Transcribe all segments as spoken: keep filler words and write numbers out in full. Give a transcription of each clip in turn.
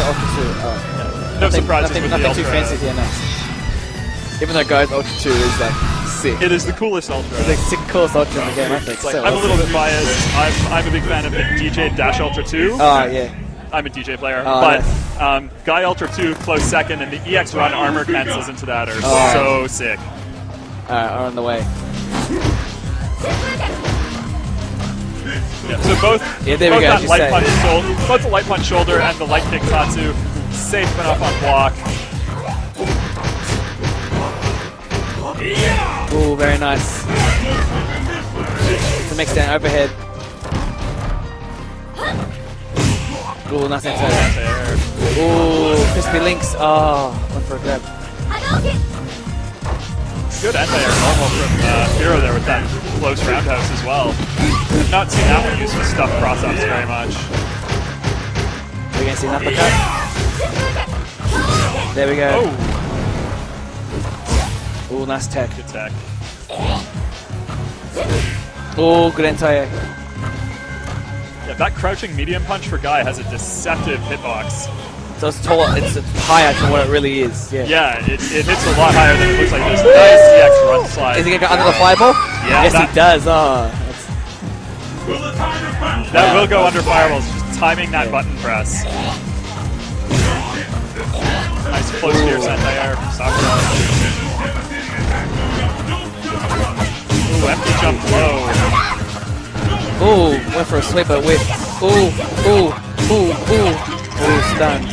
Shedler Ultra Two. Uh, yeah. No surprises nothing, with nothing the Ultra. Nothing too fancy here now. Even though Guy's Ultra Two is like sick. It is the coolest Ultra. It's like the coolest Ultra in the game. I think. Like, so I'm awesome. a little bit biased. I'm I'm a big fan of the D J Dash Ultra Two. Oh yeah. I'm a D J player, oh, but nice. um, Guy Ultra Two close second, and the E X Run armor cancels into that. Are oh, so right. sick. Alright, we're on the way. Yeah, so both, yeah, there both we go, that light punch shoulder, both the light punch shoulder and the light kick Tatsu, safe but up on block. Ooh, very nice. The mix down overhead. Ooh, nice anti-air. Ooh, crispy links. Oh, went for a grab. Good anti-air normal from uh, Phero there with that close roundhouse as well. I've not seen that one used for stuff cross-ups very much. We're going to see an uppercut. There we go. Oh, ooh, nice tech. Good tech. Oh, good anti-air. Yeah, that crouching medium punch for Guy has a deceptive hitbox. So it's taller, it's higher than what it really is. Yeah, yeah it, it hits a lot higher than it looks like this. Nice E X Run slide. Is he going to go under the fireball? Yeah, yes, that, he does. Oh, that's... That will go under fireballs, just timing that yeah. button press. Nice close near anti-air from Sakura. Ooh, empty jump low. Ooh, went for a sweeper whip. Ooh, ooh, ooh, ooh. Ooh, stunned.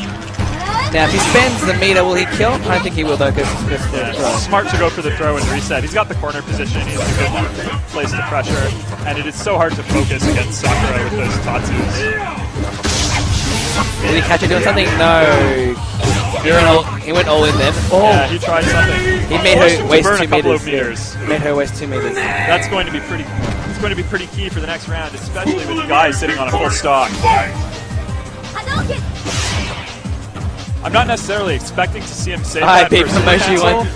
Now, if he spends the meter, will he kill? I don't think he will, though, because it's yeah, smart to go for the throw and reset. He's got the corner position. He has a good place to pressure. And it is so hard to focus against Sakura with those Tatsus. Did he catch it doing something? No. He went all, he went all in then. Oh. Yeah, he tried something. He made her waste two meters. meters. Yeah. Made her waste two meters. That's going to be pretty. It's going to be pretty key for the next round, especially with Guy sitting on a full stock. I'm not necessarily expecting to see him save I that beat Momochi once.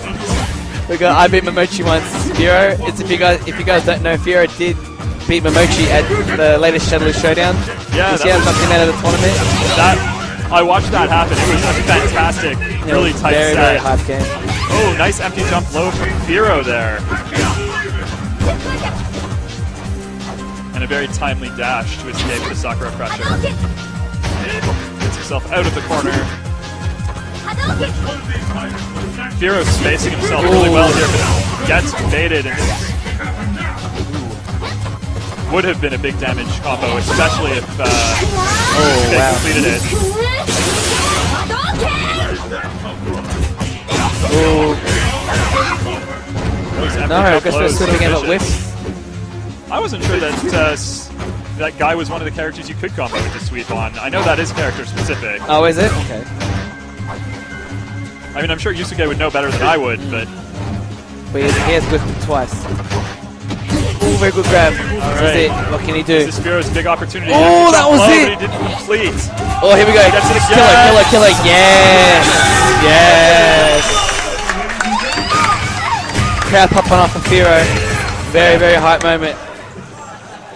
We got I beat Momochi once. Phero. It's if you guys if you guys don't know, Phero did beat Momochi at the latest Shedler Showdown. Yeah, that was something out of the tournament. That I watched that happen. It was a fantastic, yeah, really tight very, set. Very hard game. Oh, nice empty jump low from Phero there, and a very timely dash to escape the Sakura pressure. Gets himself out of the corner. Phero spacing himself really well here, but gets baited and ooh. would have been a big damage combo, especially if uh, oh, they wow. completed it. Ooh. No, I guess that's sort of game at whiff. I wasn't sure that uh, that Guy was one of the characters you could combo with the sweep on. I know that is character specific. Oh, is it? Okay. I mean, I'm sure Yusuke would know better than I would, but... But he has whiffed it twice. Ooh, very good grab. All this right. is it. What can he do? This is Phero's big opportunity. Oh, that was it! He didn't complete. Oh, here we go. He gets it again. Killer, killer, killer. Yes! Yes! Crowd popping off of Phero. Very, very hype moment.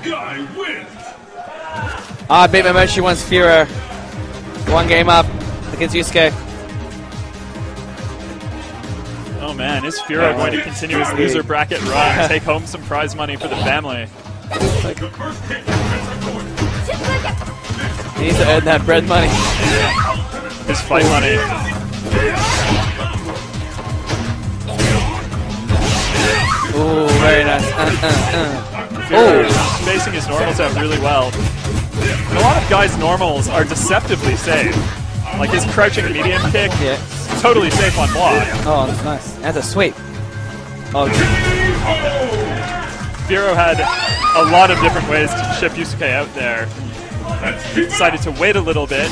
Guy wins. I beat Momochi once, Phero. One game up against Yusuke. Oh man, is Phero going to continue his loser bracket run and take home some prize money for the family? He needs to earn that bread money. His fight money. Ooh, very nice. Uh, uh, uh. Ooh. Spacing his normals out really well. And a lot of Guy's normals are deceptively safe. Like his crouching medium kick. Yeah. Totally safe on block. Oh, that's nice. That's a sweep. Oh. Phero had a lot of different ways to chip Yusuke out there. He decided to wait a little bit,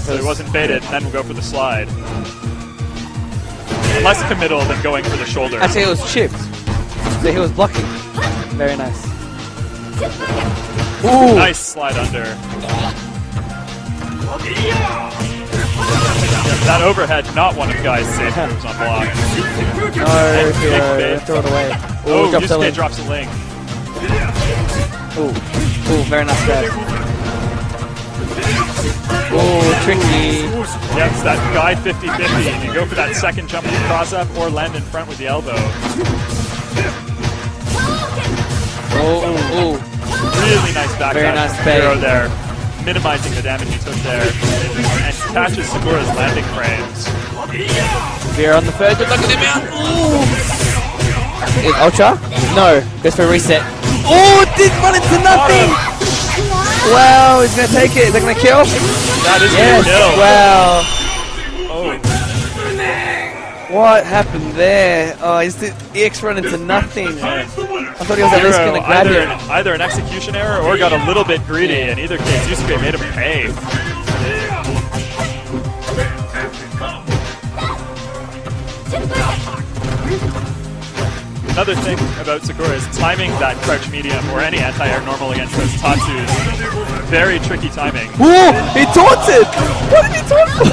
so he wasn't baited, and then we'll go for the slide. Less committal than going for the shoulder. Actually, it was chipped. So he was blocking. Very nice. Ooh. Nice slide under. That overhead, not one of Guy's safe moves on block. No, no, throw it away. Ooh, oh, drops Yusuke a drops a link. Ooh, ooh, very nice grab. Ooh, Oh, tricky. Yep, it's that guy fifty fifty, and you go for that second jump cross-up or land in front with the elbow. Oh, oh, oh. Really nice back dash from Phero there, minimizing the damage he took there, and catches Sakura's landing frames. Phero on the third, good luck with him out. Ooh. Is Ultra? No, goes for a reset. Oh, it did run into nothing! Wow, he's gonna take it. Is that gonna kill? That is yes. Gonna kill. Wow. Oh. What happened there? Oh, he's the E X run into nothing. I thought he was at least going to grab either, him. Either an execution error or got a little bit greedy. In either case, Yusuke made him pay. Another thing about Sakura is timing that crouch medium or any anti-air normal against those Tatsus. Very tricky timing. Whoa! He taunted! What did he taunt for?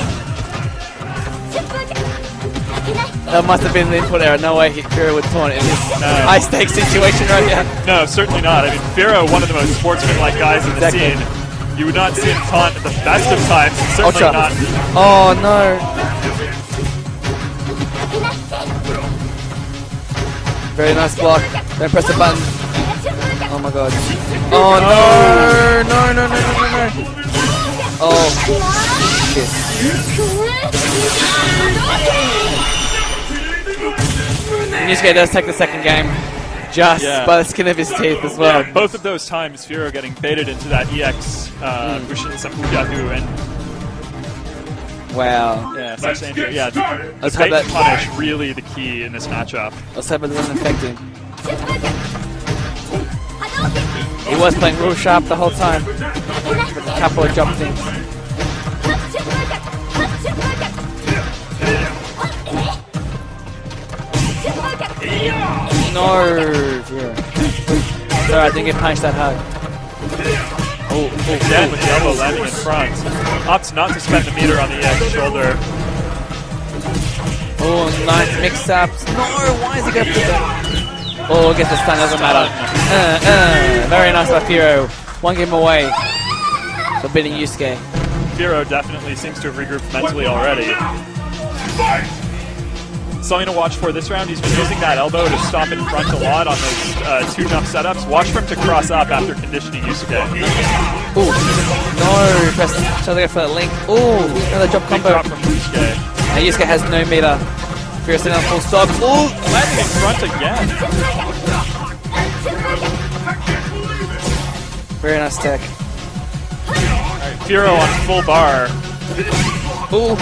That must have been the input error. No way Phero would taunt in this no. high-stakes situation right here. No, certainly not. I mean, Phero, one of the most sportsman-like guys in the exactly. scene. You would not see him taunt at the best of times, and certainly Ultra. Not. Oh, no. Very nice block. Don't press the button. Oh, my God. Oh, no. No, no, no, no, no, no. Oh, shit. Yusuke does take the second game, just yeah. by the skin of his teeth as well. Yeah, both of those times, Phero getting baited into that E X uh, mm. Bushin Sakuyahu and... Wow. Yeah, such danger. Yeah, the, the bait and punish really the key in this matchup. Let's hope it doesn't affect him. He was playing real sharp the whole time. With a couple of jump things. No, Phero. Sorry, I didn't get punched that hard. Oh, oh, again with the elbow landing in front. Opts not to spend the meter on the E X shoulder. Oh, nice mix-ups. No, why is he going to put that? Oh, I guess the stun doesn't matter. Uh, uh, very nice by Phero. One game away for beating Yusuke. Phero definitely seems to have regrouped mentally already. Something to watch for this round, he's been using that elbow to stop in front a lot on those uh, two jump setups. Watch for him to cross up after conditioning Yusuke. Ooh, no, press, try to go for that link. Ooh, another jump combo. Drop from Yusuke. Now Yusuke has no meter. Phero sitting on full stop. Ooh, landing in front again. Very nice tech. Alright, Phero on full bar. Ooh.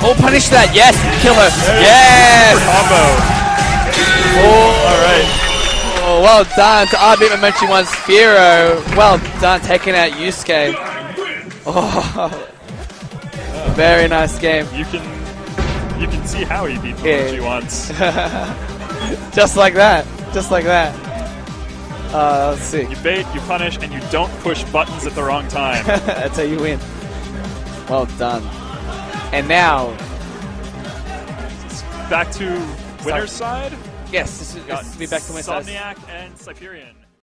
Oh, punish that! Yes! Kill her! Yes! Combo! Oh, alright. Oh, well done to R B Momochi once, Phero. Well done, taking out Yusuke. Oh, oh. Very nice game. You can you can see how he beat Momochi yeah. once. Just like that. Just like that. Uh, let's see. You bait, you punish, and you don't push buttons at the wrong time. That's how you win. Well done. And now, back to winner's side. Yes, this is, this is back to winner's side. Somniac and Cyperion.